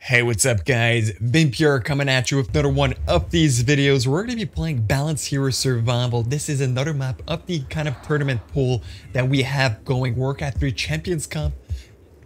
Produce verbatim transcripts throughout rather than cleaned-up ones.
Hey, what's up guys? Vimp here coming at you with another one of these videos. We're going to be playing Balance Hero Survival. This is another map of the kind of tournament pool that we have going. Warcraft three Champions Cup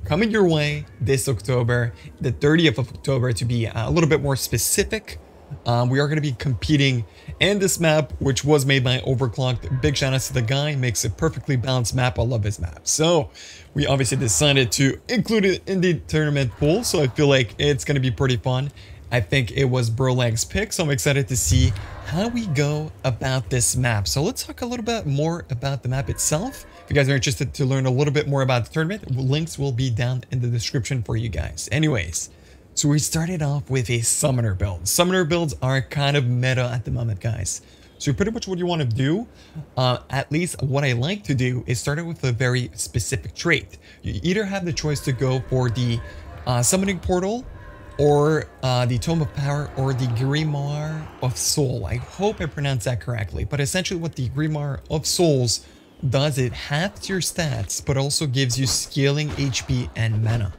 coming your way this October, the thirtieth of October to be a little bit more specific. Um, we are going to be competing in this map, which was made by Overclocked. Big shout out to the guy, makes a perfectly balanced map. I love his map. So we obviously decided to include it in the tournament pool. So I feel like it's going to be pretty fun. I think it was Brolag's pick. So I'm excited to see how we go about this map. So let's talk a little bit more about the map itself. If you guys are interested to learn a little bit more about the tournament, links will be down in the description for you guys. Anyways. So we started off with a Summoner build. Summoner builds are kind of meta at the moment, guys. So pretty much what you want to do, uh, at least what I like to do, is start out with a very specific trait. You either have the choice to go for the uh, Summoning Portal, or uh, the Tome of Power, or the Grimoire of Soul. I hope I pronounced that correctly. But essentially what the Grimoire of Souls does, it halves your stats, but also gives you scaling H P and mana,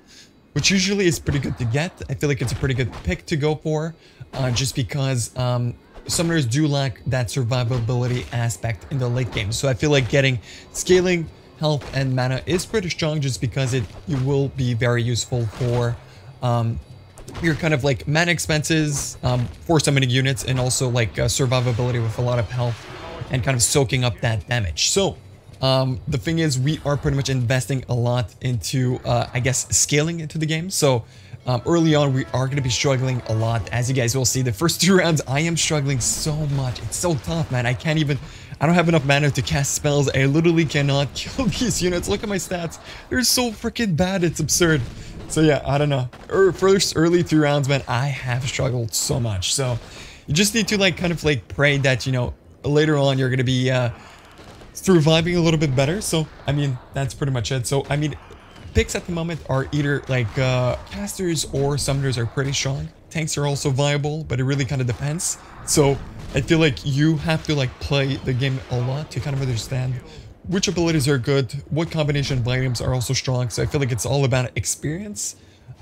which usually is pretty good to get. I feel like it's a pretty good pick to go for, uh, just because um, summoners do lack that survivability aspect in the late game. So I feel like getting scaling, health, and mana is pretty strong, just because it, it will be very useful for um, your kind of like mana expenses um, for summoning units, and also like uh, survivability with a lot of health and kind of soaking up that damage. So. Um, the thing is, we are pretty much investing a lot into, uh, I guess, scaling into the game. So um, early on, we are going to be struggling a lot. As you guys will see, the first two rounds, I am struggling so much. It's so tough, man. I can't even, I don't have enough mana to cast spells. I literally cannot kill these units. Look at my stats. They're so freaking bad. It's absurd. So yeah, I don't know. Er, first early two rounds, man, I have struggled so much. So you just need to like kind of like pray that, you know, later on you're going to be... Uh, surviving a little bit better. So I mean, that's pretty much it. So I mean, picks at the moment are either like uh casters or summoners are pretty strong. Tanks are also viable, but it really kind of depends. So I feel like you have to like play the game a lot to kind of understand which abilities are good, what combination of items are also strong. So I feel like it's all about experience.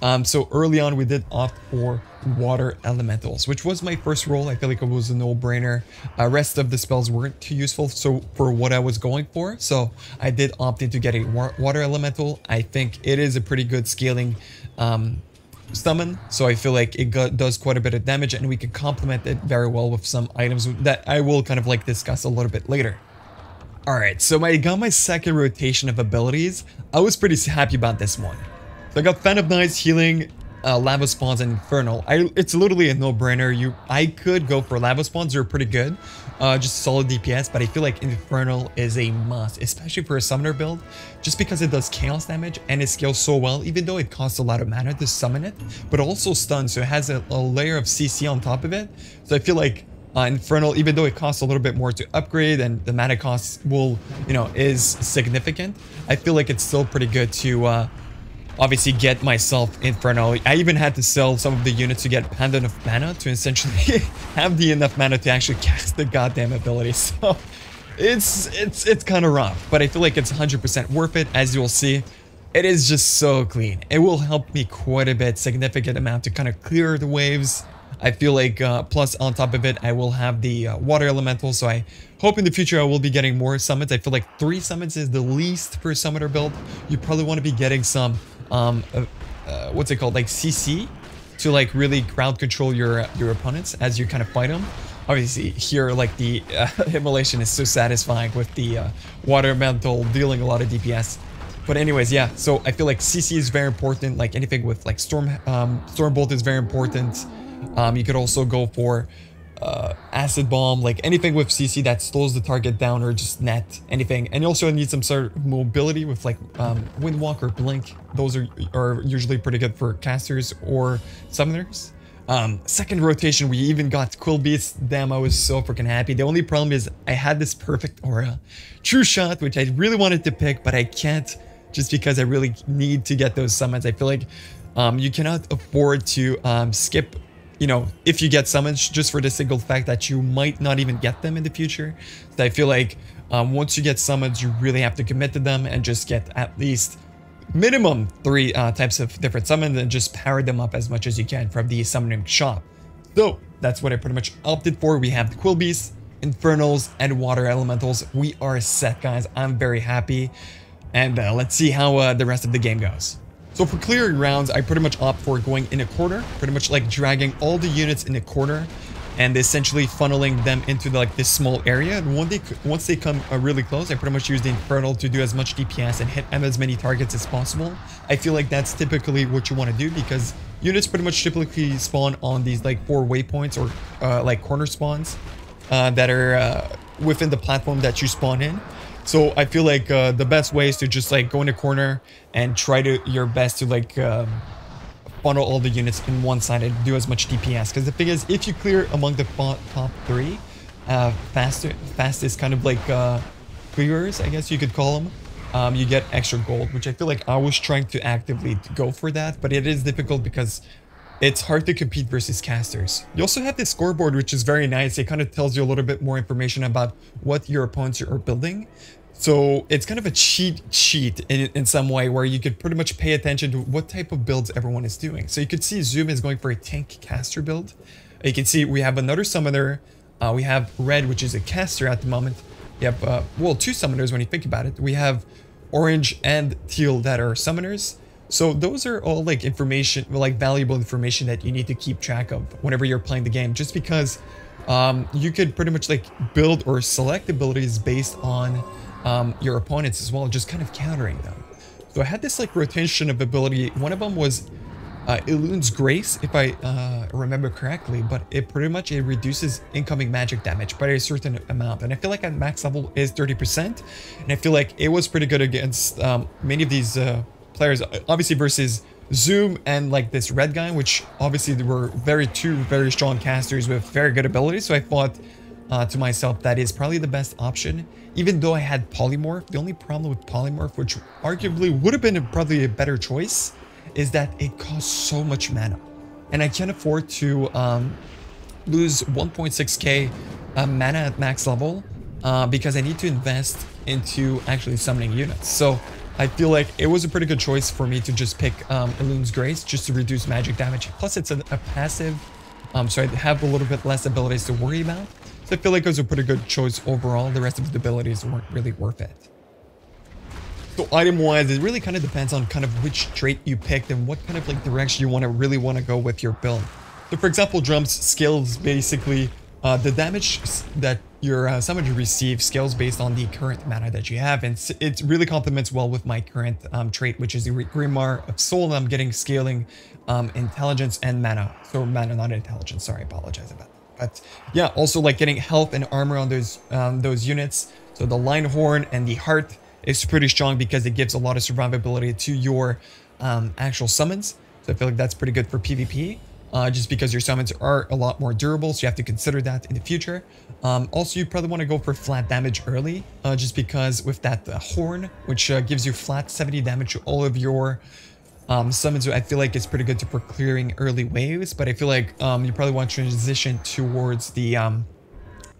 Um, so early on, we did opt for water elementals, which was my first role. I feel like it was a no-brainer. Uh, rest of the spells weren't too useful, so for what I was going for, so I did opt into getting water elemental. I think it is a pretty good scaling um, summon, so I feel like it got, does quite a bit of damage, and we can complement it very well with some items that I will kind of like discuss a little bit later. All right, so I got my second rotation of abilities. I was pretty happy about this one. So I got Phantom Knights, healing, uh, Lava Spawns, and Infernal. I, it's literally a no-brainer. You, I could go for Lava Spawns. They're pretty good. Uh, just solid D P S, but I feel like Infernal is a must, especially for a Summoner build, just because it does chaos damage and it scales so well, even though it costs a lot of mana to summon it, but also stuns, so it has a, a layer of C C on top of it. So I feel like uh, Infernal, even though it costs a little bit more to upgrade and the mana cost will, you know, is significant, I feel like it's still pretty good to... Uh, Obviously get myself Inferno. I even had to sell some of the units to get Panda enough mana to essentially have the enough mana to actually cast the goddamn ability. So it's it's it's kind of rough, but I feel like it's one hundred percent worth it. As you'll see, it is just so clean. It will help me quite a bit, significant amount to kind of clear the waves. I feel like uh, plus on top of it, I will have the uh, water elemental. So I hope in the future I will be getting more summons. I feel like three summons is the least per summoner build. You probably want to be getting some um uh, uh, what's it called, like C C, to like really crowd control your your opponents as you kind of fight them. Obviously here, like the uh, immolation is so satisfying with the uh, water elemental dealing a lot of D P S. But anyways, yeah, so I feel like C C is very important. Like anything with like storm um Stormbolt is very important. Um you could also go for uh Acid Bomb, like anything with C C that slows the target down, or just net anything. And you also need some sort of mobility with like um Windwalk or Blink. Those are are usually pretty good for casters or summoners. Um second rotation, we even got Quill Beasts. Damn, I was so freaking happy. The only problem is I had this perfect aura, True Shot, which I really wanted to pick, but I can't, just because I really need to get those summons. I feel like um you cannot afford to um skip, you know, if you get summons, just for the single fact that you might not even get them in the future. So I feel like um, once you get summons, you really have to commit to them and just get at least minimum three uh, types of different summons and just power them up as much as you can from the summoning shop. So that's what I pretty much opted for. We have the Quill Beasts, Infernals, and Water Elementals. We are set, guys. I'm very happy. And uh, let's see how uh, the rest of the game goes. So for clearing rounds, I pretty much opt for going in a corner, pretty much like dragging all the units in a corner and essentially funneling them into the, like this small area. And when they, once they come uh, really close, I pretty much use the Infernal to do as much D P S and hit as many targets as possible. I feel like that's typically what you want to do because units pretty much typically spawn on these like four waypoints or uh, like corner spawns uh, that are uh, within the platform that you spawn in. So I feel like uh, the best way is to just like go in a corner and try to your best to like um, funnel all the units in one side and do as much D P S. Because the thing is, if you clear among the top three uh, faster, fastest kind of like uh, clearers, I guess you could call them, um, you get extra gold, which I feel like I was trying to actively go for that, but it is difficult because it's hard to compete versus casters. You also have this scoreboard, which is very nice. It kind of tells you a little bit more information about what your opponents are building. So it's kind of a cheat sheet in, in some way where you could pretty much pay attention to what type of builds everyone is doing. So you could see Zoom is going for a tank caster build. You can see we have another summoner. Uh, we have Red, which is a caster at the moment. You have, uh, well, two summoners when you think about it. We have Orange and Teal that are summoners. So those are all like information, like valuable information that you need to keep track of whenever you're playing the game, just because um, you could pretty much like build or select abilities based on um, your opponents as well, just kind of countering them. So I had this like rotation of ability. One of them was uh, Elune's Grace, if I uh, remember correctly, but it pretty much it reduces incoming magic damage by a certain amount. And I feel like at max level is thirty percent. And I feel like it was pretty good against um, many of these uh, players, obviously versus Zoom and like this Red guy, which obviously they were very two very strong casters with very good abilities. So I thought uh, to myself that is probably the best option, even though I had Polymorph. The only problem with Polymorph, which arguably would have been a, probably a better choice, is that it costs so much mana, and I can't afford to um, lose one point six K uh, mana at max level uh, because I need to invest into actually summoning units. So I feel like it was a pretty good choice for me to just pick um, Elune's Grace just to reduce magic damage. Plus, it's a, a passive, um, so I have a little bit less abilities to worry about. So I feel like it was a pretty good choice overall. The rest of the abilities weren't really worth it. So item-wise, it really kind of depends on kind of which trait you picked and what kind of like direction you want to really want to go with your build. So for example, Drum's skills, basically uh, the damage that your uh, summoner receives scales based on the current mana that you have, and it really complements well with my current um, trait, which is the Grimoire of Souls. I'm getting scaling um, intelligence and mana. So mana, not intelligence. Sorry, I apologize about that. But yeah, also like getting health and armor on those um, those units. So the Lionhorn and the Heart is pretty strong because it gives a lot of survivability to your um, actual summons. So I feel like that's pretty good for PvP. Uh, just because your summons are a lot more durable, so you have to consider that in the future. Um, also, you probably want to go for flat damage early, uh, just because with that uh, horn, which uh, gives you flat seventy damage to all of your um, summons, I feel like it's pretty good to, for clearing early waves. But I feel like um, you probably want to transition towards the, um,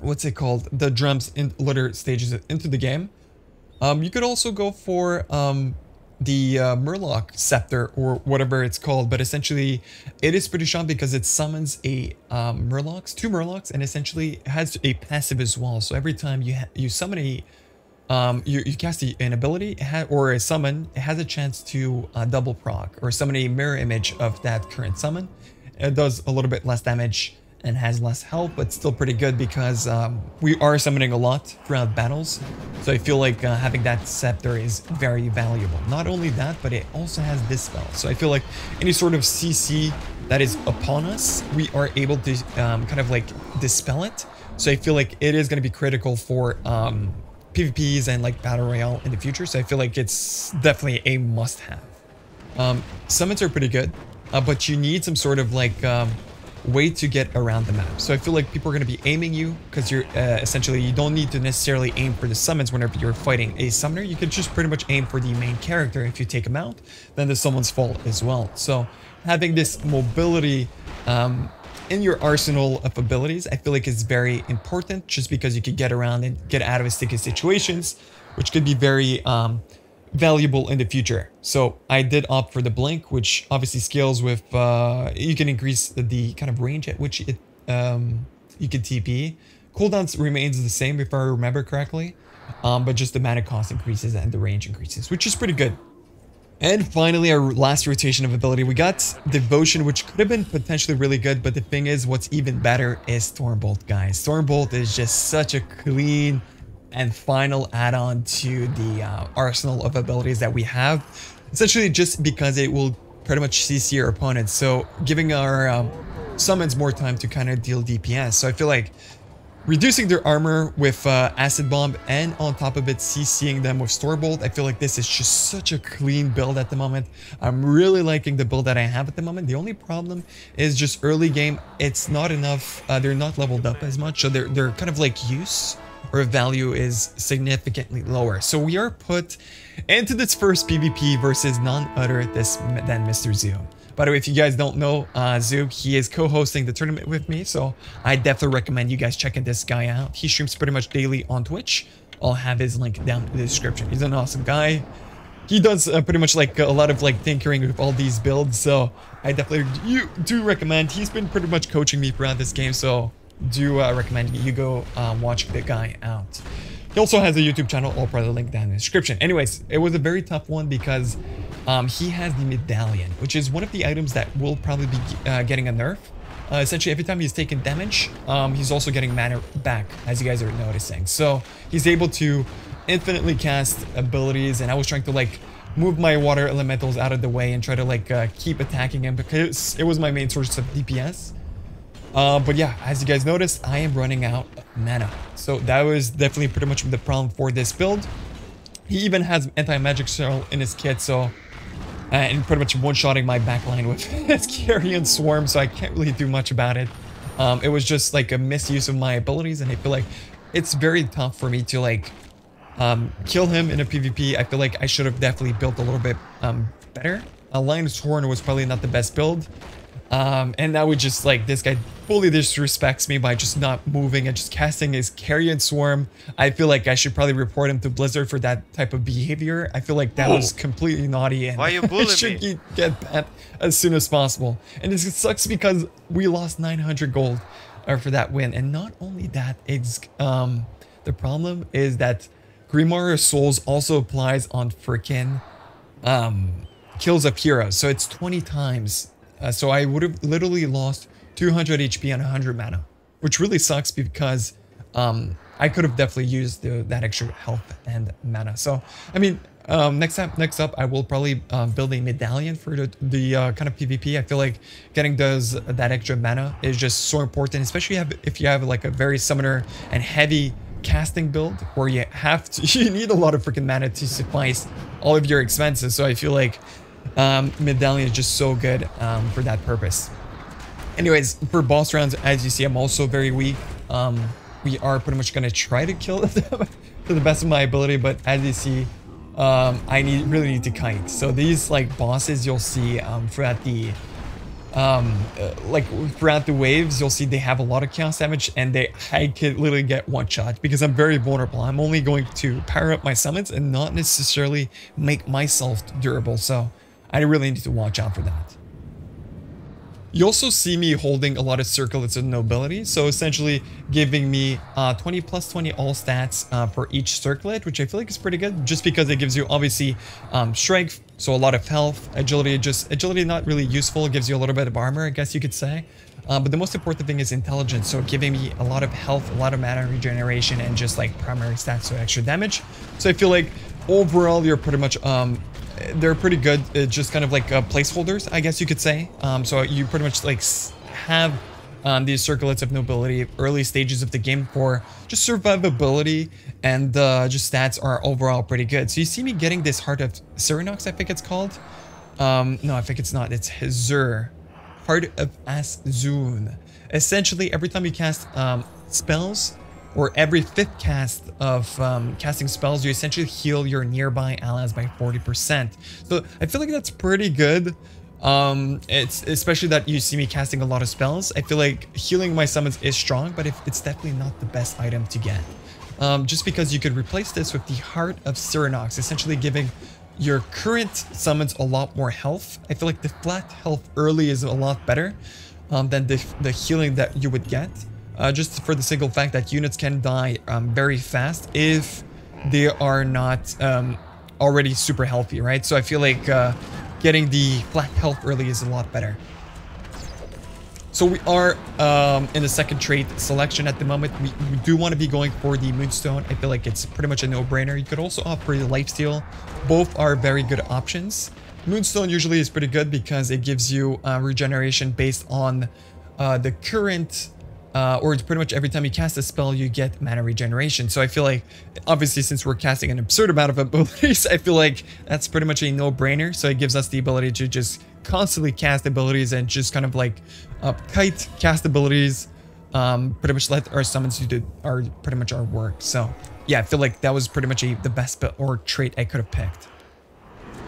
what's it called, the drums in later stages into the game. Um, you could also go for Um, the uh, Murloc Scepter or whatever it's called, but essentially it is pretty strong because it summons a um, Murlocs, two Murlocs, and essentially has a passive as well. So every time you you summon a, um, you, you cast a, an ability or a summon, it has a chance to uh, double proc or summon a mirror image of that current summon. It does a little bit less damage and has less health, but still pretty good because um, we are summoning a lot throughout battles. So I feel like uh, having that scepter is very valuable. Not only that, but it also has Dispel. So I feel like any sort of C C that is upon us, we are able to um, kind of like dispel it. So I feel like it is going to be critical for um, PvPs and like Battle Royale in the future. So I feel like it's definitely a must-have. Um, summons are pretty good, uh, but you need some sort of like Um, way to get around the map. So I feel like people are going to be aiming you because you're uh, essentially you don't need to necessarily aim for the summons whenever you're fighting a summoner. You can just pretty much aim for the main character. If you take him out, then the summons fall as well. So having this mobility um, in your arsenal of abilities, I feel like is very important just because you could get around and get out of sticky situations, which could be very um, valuable in the future. So I did opt for the blink, which obviously scales with, uh, you can increase the kind of range at which it um, you can T P. Cooldowns remains the same if I remember correctly, um, but just the mana cost increases and the range increases, which is pretty good. And finally, our last rotation of ability, we got Devotion, which could have been potentially really good, but the thing is, what's even better is Stormbolt, guys. Stormbolt is just such a clean and final add-on to the uh, arsenal of abilities that we have, essentially just because it will pretty much C C your opponents, so giving our um, summons more time to kind of deal D P S. So I feel like reducing their armor with uh, Acid Bomb and on top of it CCing them with Stormbolt, I feel like this is just such a clean build at the moment. I'm really liking the build that I have at the moment. The only problem is just early game, it's not enough, uh, they're not leveled up as much, so they're, they're kind of like use or value is significantly lower. So we are put into this first PvP versus none other this, than Mister Zoo. By the way, if you guys don't know uh, Zoo, he is co-hosting the tournament with me, so I definitely recommend you guys checking this guy out. He streams pretty much daily on Twitch. I'll have his link down in the description. He's an awesome guy. He does uh, pretty much like a lot of like tinkering with all these builds, so I definitely you do recommend. He's been pretty much coaching me throughout this game, so do uh, recommend you go uh, watch the guy out. He also has a YouTube channel. I'll probably link down in the description. Anyways, it was a very tough one because um, he has the medallion, which is one of the items that will probably be uh, getting a nerf. Uh, essentially, every time he's taking damage, um, he's also getting mana back, as you guys are noticing. So he's able to infinitely cast abilities, and I was trying to like move my water elementals out of the way and try to like uh, keep attacking him because it was my main source of D P S. Uh, but yeah, as you guys noticed, I am running out of mana. So that was definitely pretty much the problem for this build. He even has anti-magic shell in his kit, so... Uh, and pretty much one-shotting my backline with his Carrion Swarm, so I can't really do much about it. Um, it was just like a misuse of my abilities, and I feel like it's very tough for me to like um, kill him in a PvP. I feel like I should have definitely built a little bit um, better. Uh, Lion's Horn was probably not the best build. Um, and that would just like, this guy fully disrespects me by just not moving and just casting his Carrion Swarm. I feel like I should probably report him to Blizzard for that type of behavior. I feel like that Whoa. was completely naughty, and why are you bullying me? Should he get banned as soon as possible. And it sucks because we lost nine hundred gold uh, for that win. And not only that, it's um, the problem is that Grimoire of Souls also applies on freaking um, kills of heroes. So it's twenty times. Uh, so I would have literally lost two hundred H P and one hundred mana, which really sucks because um, I could have definitely used the, that extra health and mana. So, I mean, um, next time, next up, I will probably uh, build a medallion for the, the uh, kind of PvP. I feel like getting those that extra mana is just so important, especially if you have like a very summoner and heavy casting build where you have to, you need a lot of freaking mana to suffice all of your expenses. So I feel like Um, medallion is just so good um, for that purpose. Anyways, for boss rounds, as you see, I'm also very weak. Um, we are pretty much going to try to kill them to the best of my ability, but as you see, um, I need really need to kite. So these like bosses you'll see um, throughout the um, uh, like throughout the waves, you'll see they have a lot of chaos damage, and they I could literally get one shot because I'm very vulnerable. I'm only going to power up my summons and not necessarily make myself durable. So I really need to watch out for that. You also see me holding a lot of circlets of nobility, so essentially giving me uh, twenty plus twenty all stats uh, for each circlet, which I feel like is pretty good just because it gives you obviously um, strength, so a lot of health, agility, just agility not really useful, it gives you a little bit of armor, I guess you could say. Uh, but the most important thing is intelligence, so giving me a lot of health, a lot of mana regeneration, and just like primary stats, so extra damage. So I feel like overall you're pretty much um, they're pretty good, uh, just kind of like uh, placeholders, I guess you could say. Um, so you pretty much like have um, these circlets of nobility early stages of the game for just survivability, and uh, just stats are overall pretty good. So you see me getting this Heart of Cyronox, I think it's called. Um, no, I think it's not. It's Hazur, Heart of Azun. Essentially, every time you cast um, spells, or every fifth cast of um, casting spells, you essentially heal your nearby allies by forty percent. So I feel like that's pretty good. Um, it's especially that you see me casting a lot of spells. I feel like healing my summons is strong, but it's definitely not the best item to get. Um, just because you could replace this with the Heart of Cyronox, essentially giving your current summons a lot more health. I feel like the flat health early is a lot better um, than the, the healing that you would get. Uh, just for the single fact that units can die um, very fast if they are not um, already super healthy, right? So I feel like uh, getting the flat health early is a lot better. So we are um, in the second trait selection at the moment. We, we do want to be going for the Moonstone. I feel like it's pretty much a no-brainer. You could also opt for the Lifesteal. Both are very good options. Moonstone usually is pretty good because it gives you uh, regeneration based on uh, the current... Uh, or it's pretty much every time you cast a spell, you get mana regeneration. So I feel like, obviously, since we're casting an absurd amount of abilities, I feel like that's pretty much a no-brainer. So it gives us the ability to just constantly cast abilities and just kind of like uh, kite cast abilities. Um, pretty much let our summons do our, pretty much our work. So yeah, I feel like that was pretty much a, the best or trait I could have picked.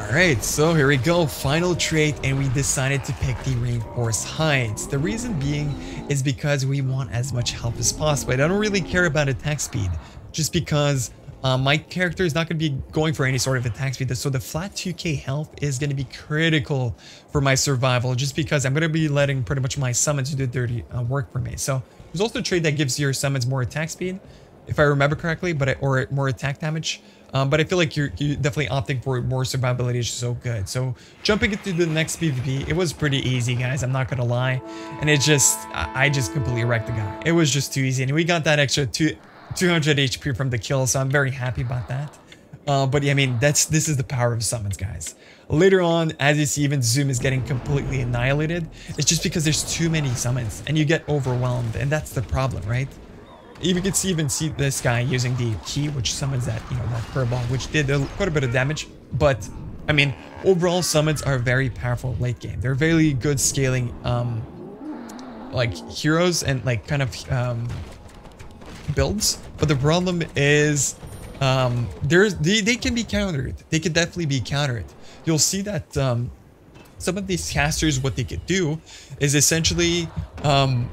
Alright, so here we go, final trait, and we decided to pick the Reinforced Hides. The reason being is because we want as much health as possible. I don't really care about attack speed, just because uh, my character is not going to be going for any sort of attack speed, so the flat two K health is going to be critical for my survival, just because I'm going to be letting pretty much my summons do dirty uh, work for me. So there's also a trait that gives your summons more attack speed, if I remember correctly, but I, or more attack damage. Um, but I feel like you're, you're definitely opting for more survivability is so good. So jumping into the next PvP, it was pretty easy, guys. I'm not going to lie. And it just, I just completely wrecked the guy. It was just too easy. And we got that extra two, two hundred H P from the kill. So I'm very happy about that. Uh, but yeah, I mean, that's this is the power of summons, guys. Later on, as you see, even Zoom is getting completely annihilated. It's just because there's too many summons and you get overwhelmed. And that's the problem, right? You can see, even see this guy using the key, which summons that, you know, that furball, which did quite a bit of damage. But, I mean, overall, summons are very powerful late game. They're very good scaling, um, like, heroes and, like, kind of um, builds. But the problem is, um, there's, they, they can be countered. They can definitely be countered. You'll see that um, some of these casters, what they could do is essentially... Um,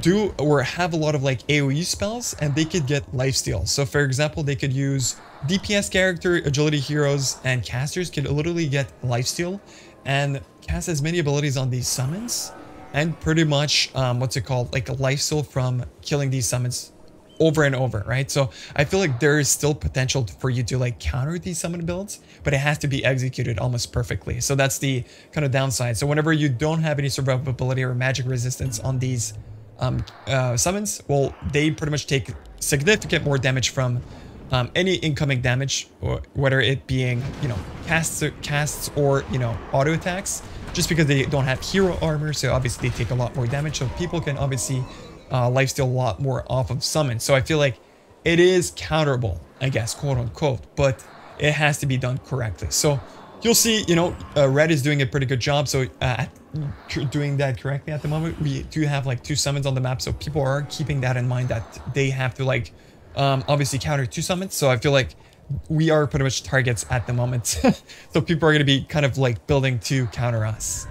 do or have a lot of like A O E spells, and they could get lifesteal. So for example, they could use D P S character, agility heroes, and casters could literally get lifesteal and cast as many abilities on these summons, and pretty much um, what's it called, like a lifesteal from killing these summons over and over, right? So I feel like there is still potential for you to like counter these summon builds, but it has to be executed almost perfectly. So that's the kind of downside. So whenever you don't have any survivability or magic resistance on these Um, uh, summons, well, they pretty much take significant more damage from um, any incoming damage, or whether it being, you know, casts or, casts or, you know, auto attacks, just because they don't have hero armor, so obviously they take a lot more damage, so people can obviously uh, lifesteal a lot more off of summons. So I feel like it is counterable, I guess, quote unquote, but it has to be done correctly. So you'll see, you know, uh, Red is doing a pretty good job, so uh, doing that correctly at the moment. We do have like two summons on the map, so people are keeping that in mind that they have to like um, obviously counter two summons. So I feel like we are pretty much targets at the moment. So people are going to be kind of like building to counter us.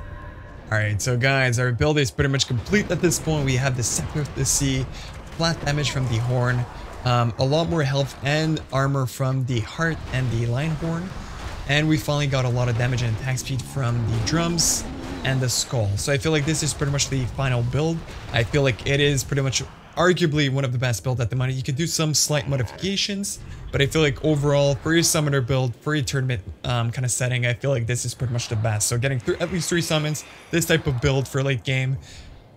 All right, so guys, our build is pretty much complete at this point. We have the Scepter of the Sea, flat damage from the Horn, um, a lot more health and armor from the Heart and the Lionhorn. And we finally got a lot of damage and attack speed from the drums and the skull. So I feel like this is pretty much the final build. I feel like it is pretty much arguably one of the best builds at the moment. You could do some slight modifications, but I feel like overall, for your summoner build, for your tournament um, kind of setting, I feel like this is pretty much the best. So getting through at least three summons, this type of build for late game,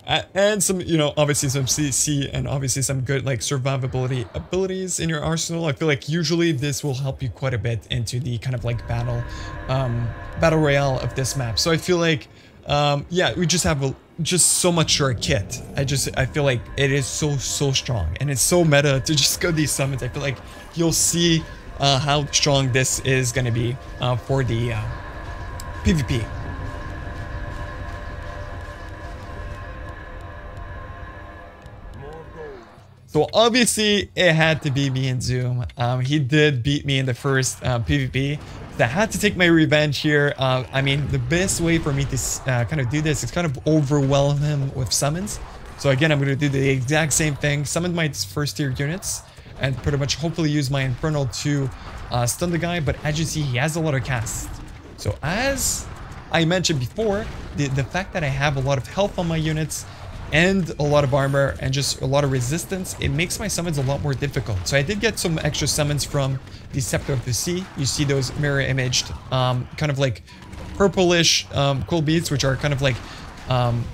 uh, and some, you know, obviously some C C and obviously some good like survivability abilities in your arsenal. I feel like usually this will help you quite a bit into the kind of like battle um battle royale of this map. So I feel like um yeah, we just have a, just so much for a kit. I just I feel like it is so so strong, and it's so meta to just go these summons. I feel like you'll see uh how strong this is going to be uh for the uh, PvP. So obviously it had to be me and Zoom. Um, he did beat me in the first uh, PvP. So I had to take my revenge here. Uh, I mean, the best way for me to uh, kind of do this is kind of overwhelm him with summons. So again, I'm going to do the exact same thing. Summon my first tier units. I and pretty much hopefully use my Infernal to uh, stun the guy. But as you see, he has a lot of casts. So as I mentioned before, the, the fact that I have a lot of health on my units and a lot of armor and just a lot of resistance, it makes my summons a lot more difficult. So I did get some extra summons from the Scepter of the Sea. You see those mirror imaged um, kind of like purplish um, quill beasts, which are kind of like um,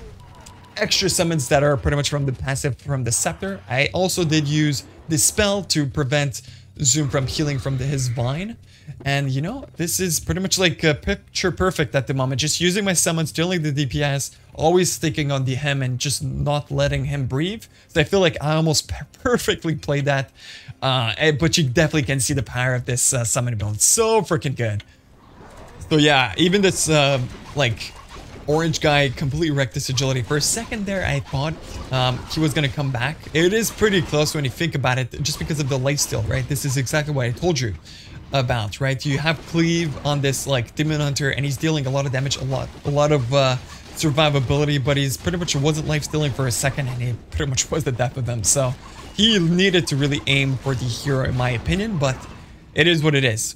extra summons that are pretty much from the passive from the Scepter. I also did use Dispel to prevent Zoom from healing from the, his vine. And you know, this is pretty much like uh, picture perfect at the moment. Just using my summons, dealing the D P S, always sticking on the hem and just not letting him breathe. So I feel like I almost perfectly played that. Uh, but you definitely can see the power of this uh, summon build. So freaking good. So yeah, even this uh, like orange guy completely wrecked this agility. For a second there, I thought um, he was going to come back. It is pretty close when you think about it, just because of the lifesteal, right? This is exactly what I told you about, right? You have Cleave on this like Demon Hunter, and he's dealing a lot of damage, a lot, a lot of uh, survivability, but he's pretty much wasn't life-stealing for a second, and he pretty much was the death of them. So he needed to really aim for the hero, in my opinion, but it is what it is.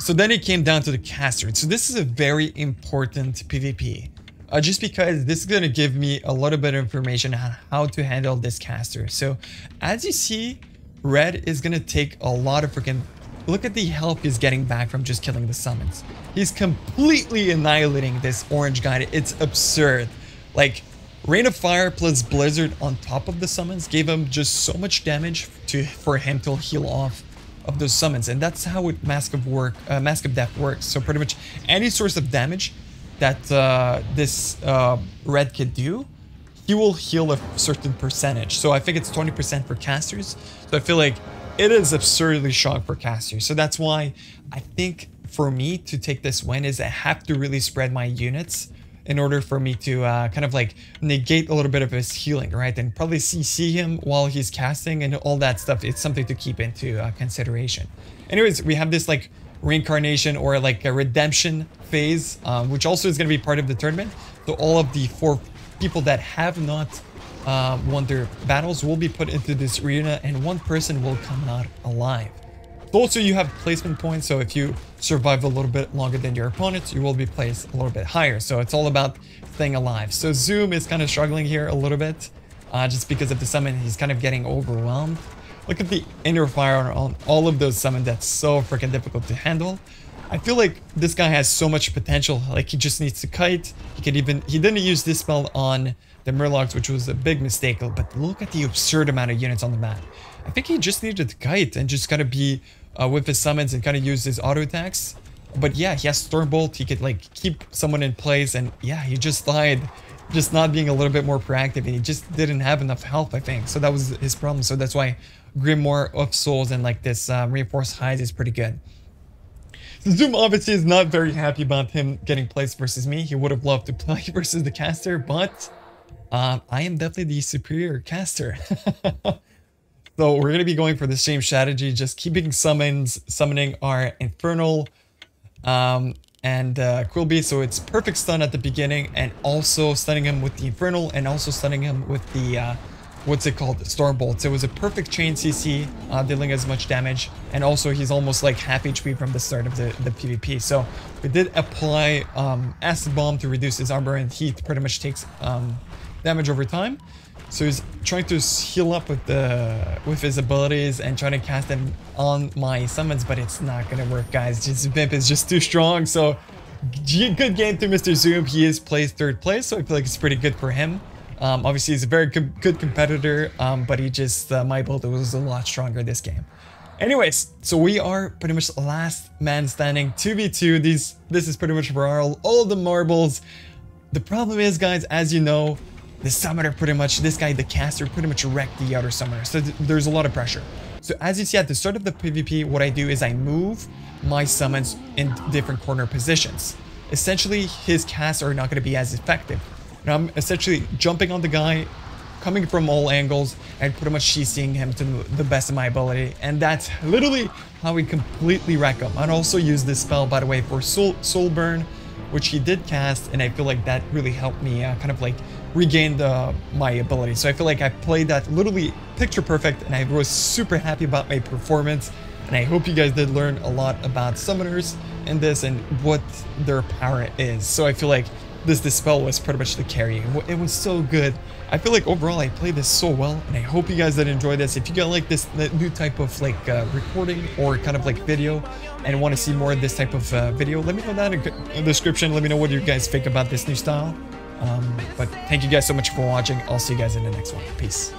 So then it came down to the caster. So this is a very important PvP, uh, just because this is going to give me a little bit of information on how to handle this caster. So as you see, Red is going to take a lot of freaking... Look at the help he's getting back from just killing the summons. He's completely annihilating this orange guy. It's absurd. Like, Rain of Fire plus Blizzard on top of the summons gave him just so much damage to for him to heal off of those summons. And that's how it Mask of work, uh, Mask of Death works. So pretty much any source of damage that uh, this uh, Red could do, he will heal a certain percentage. So I think it's twenty percent for casters. So I feel like it is absurdly strong for casters. So that's why I think for me to take this win is I have to really spread my units in order for me to uh, kind of like negate a little bit of his healing, right? And probably C C him while he's casting and all that stuff. It's something to keep into uh, consideration. Anyways, we have this like reincarnation or like a redemption phase, um, which also is going to be part of the tournament. So all of the four people that have not Uh, won their battles will be put into this arena, and one person will come out alive. Also, you have placement points, so if you survive a little bit longer than your opponents, you will be placed a little bit higher. So it's all about staying alive. So Zoom is kind of struggling here a little bit, uh, just because of the summon. He's kind of getting overwhelmed. Look at the inner fire on all of those summons. That's so freaking difficult to handle. I feel like this guy has so much potential. Like, he just needs to kite. He could even... He didn't use this spell on the Murlocs, which was a big mistake, but look at the absurd amount of units on the map. I think he just needed to kite and just kind of be uh, with his summons and kind of use his auto attacks. But yeah, he has Stormbolt. He could like keep someone in place, and yeah, he just died just not being a little bit more proactive, and he just didn't have enough health, I think. So that was his problem. So that's why Grimoire of Souls and like this um, Reinforced Hides is pretty good. Zoom obviously is not very happy about him getting placed versus me. He would have loved to play versus the caster, but... Um, I am definitely the superior caster. So we're going to be going for the same strategy, just keeping summons, summoning our Infernal um, and uh, Quill Beast. So it's perfect stun at the beginning, and also stunning him with the Infernal, and also stunning him with the, uh, what's it called, Stormbolt. So it was a perfect chain C C, uh, dealing as much damage, and also he's almost like half H P from the start of the, the PvP. So we did apply um, Acid Bomb to reduce his armor, and he pretty much takes... Um, damage over time. So he's trying to heal up with the with his abilities and trying to cast them on my summons, but it's not gonna work, guys. Just Vimp is just too strong. So good game to Mister Zoom. He is placed third place, so I feel like it's pretty good for him. Um, obviously he's a very com good competitor, um, but he just uh, my build was a lot stronger this game. Anyways, so we are pretty much last man standing, two v two. These this is pretty much for all, all the marbles. The problem is, guys, as you know, the summoner pretty much, this guy, the caster, pretty much wrecked the other summoner. So th there's a lot of pressure. So as you see at the start of the PvP, what I do is I move my summons in different corner positions. Essentially, his casts are not going to be as effective. And I'm essentially jumping on the guy, coming from all angles, and pretty much CCing him to the best of my ability. And that's literally how we completely wreck him. I also use this spell, by the way, for soul, soul burn. which he did cast, and I feel like that really helped me uh, kind of like regain the my ability. So I feel like I played that literally picture perfect, and I was super happy about my performance. And I hope you guys did learn a lot about summoners in this and what their power is. So I feel like this Dispel was pretty much the carry. It was so good. I feel like overall I played this so well, and I hope you guys did enjoy this. If you guys like this new type of like uh, recording or kind of like video and want to see more of this type of uh, video, let me know down in the description. Let me know what you guys think about this new style. Um, but thank you guys so much for watching. I'll see you guys in the next one. Peace.